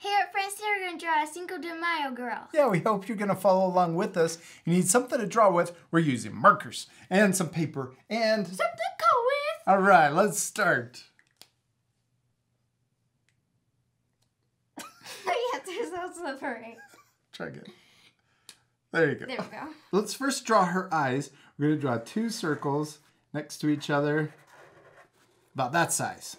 Here at France Theater, we're going to draw a Cinco de Mayo girl. Yeah, we hope you're going to follow along with us. You need something to draw with. We're using markers and some paper and something to go with. All right, let's start. Yes, there's no slippery. Try again. There you go. There we go. Let's first draw her eyes. We're going to draw two circles next to each other, about that size.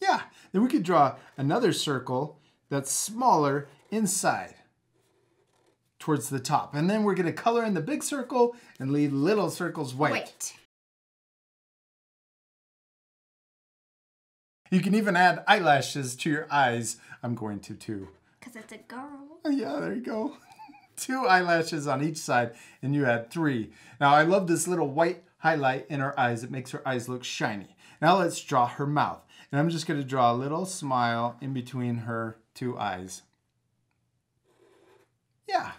Yeah, then we could draw another circle that's smaller inside towards the top. And then we're going to color in the big circle and leave little circles white. You can even add eyelashes to your eyes. I'm going to too. Because it's a girl. Yeah, there you go. Two eyelashes on each side and you add three. Now I love this little white highlight in her eyes. It makes her eyes look shiny. Now let's draw her mouth. And I'm just going to draw a little smile in between her two eyes. Yeah.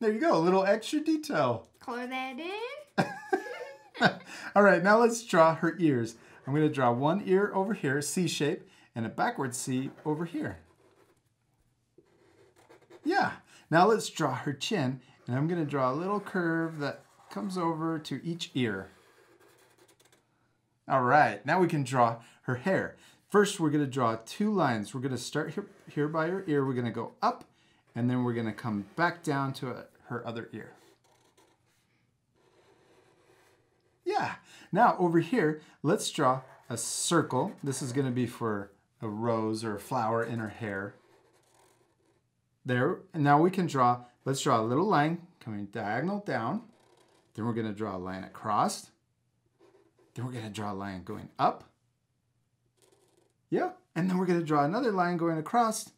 There you go. A little extra detail. Color that in. All right. Now let's draw her ears. I'm going to draw one ear over here, C-shape, and a backward C over here. Yeah. Now let's draw her chin. And I'm going to draw a little curve that comes over to each ear. All right, now we can draw her hair. First, we're gonna draw two lines. We're gonna start here by her ear. We're gonna go up, and then we're gonna come back down to her other ear. Yeah, now over here, let's draw a circle. This is gonna be for a rose or a flower in her hair. There, and now we can draw, let's draw a little line coming diagonal down. Then we're gonna draw a line across. Then we're going to draw a line going up. Yeah. And then we're going to draw another line going across.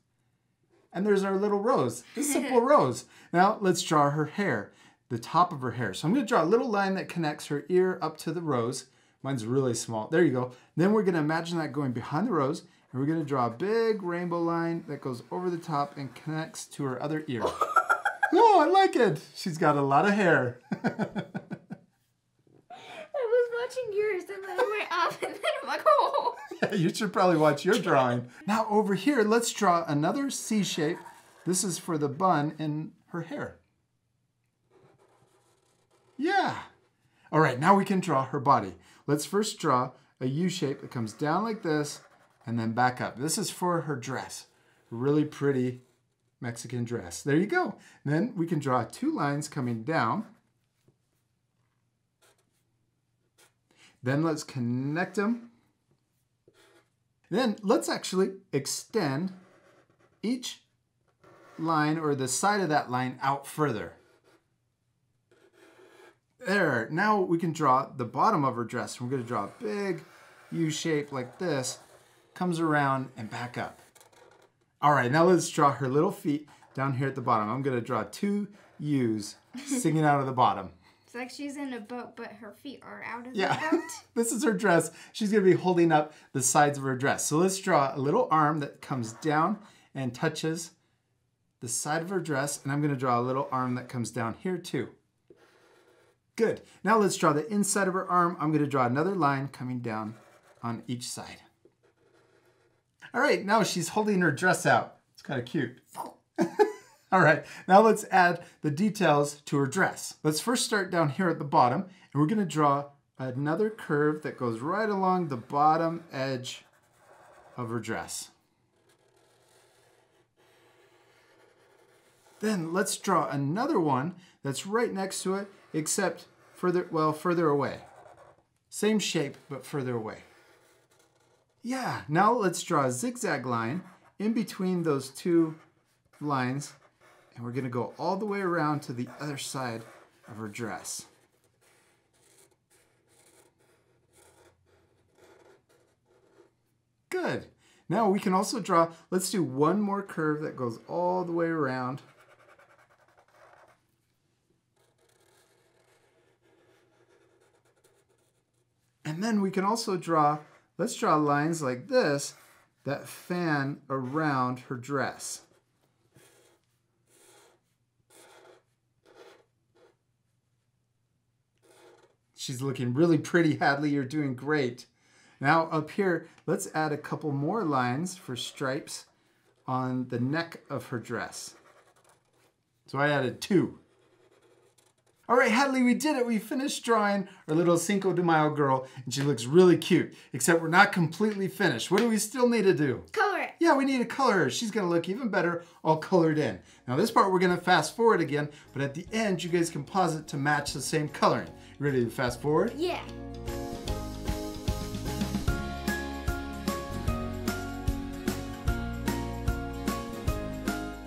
And there's our little rose. This is a simple rose. Now let's draw her hair, the top of her hair. So I'm going to draw a little line that connects her ear up to the rose. Mine's really small. There you go. Then we're going to imagine that going behind the rose. And we're going to draw a big rainbow line that goes over the top and connects to her other ear. Oh, I like it. She's got a lot of hair. Yours and then I went up and then I'm like, oh. Yeah, you should probably watch your drawing. Now over here, let's draw another C shape. This is for the bun in her hair. Yeah. All right, now we can draw her body. Let's first draw a U shape that comes down like this and then back up. This is for her dress. Really pretty Mexican dress. There you go. And then we can draw two lines coming down. Then let's connect them. Then let's actually extend each line or the side of that line out further. There, now we can draw the bottom of her dress. We're gonna draw a big U shape like this, comes around and back up. All right, now let's draw her little feet down here at the bottom. I'm gonna draw two U's sticking out of the bottom. It's like she's in a boat, but her feet are out of the boat. This is her dress. She's going to be holding up the sides of her dress. So let's draw a little arm that comes down and touches the side of her dress. And I'm going to draw a little arm that comes down here too. Good. Now let's draw the inside of her arm. I'm going to draw another line coming down on each side. All right. Now she's holding her dress out. It's kind of cute. All right, now let's add the details to her dress. Let's first start down here at the bottom, and we're gonna draw another curve that goes right along the bottom edge of her dress. Then let's draw another one that's right next to it, except further away. Same shape, but further away. Yeah, now let's draw a zigzag line in between those two lines. And we're going to go all the way around to the other side of her dress. Good. Now we can also draw, let's do one more curve that goes all the way around. And then we can also draw, let's draw lines like this that fan around her dress. She's looking really pretty, Hadley. You're doing great. Now up here, let's add a couple more lines for stripes on the neck of her dress. So I added two. All right, Hadley, we did it. We finished drawing our little Cinco de Mayo girl, and she looks really cute, except we're not completely finished. What do we still need to do? Color it. Yeah, we need to color her. She's gonna look even better all colored in. Now this part, we're gonna fast forward again, but at the end, you guys composite to match the same coloring. You ready to fast forward? Yeah.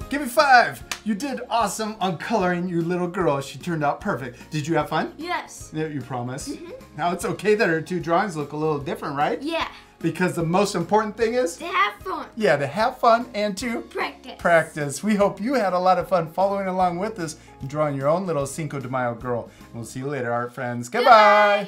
Give me five. You did awesome on coloring your little girl. She turned out perfect. Did you have fun? Yes. You promise? Mm-hmm. Now it's okay that her two drawings look a little different, right? Yeah. Because the most important thing is? To have fun. Yeah, to have fun and to? Practice. Practice. We hope you had a lot of fun following along with us and drawing your own little Cinco de Mayo girl. And we'll see you later, art friends. Goodbye.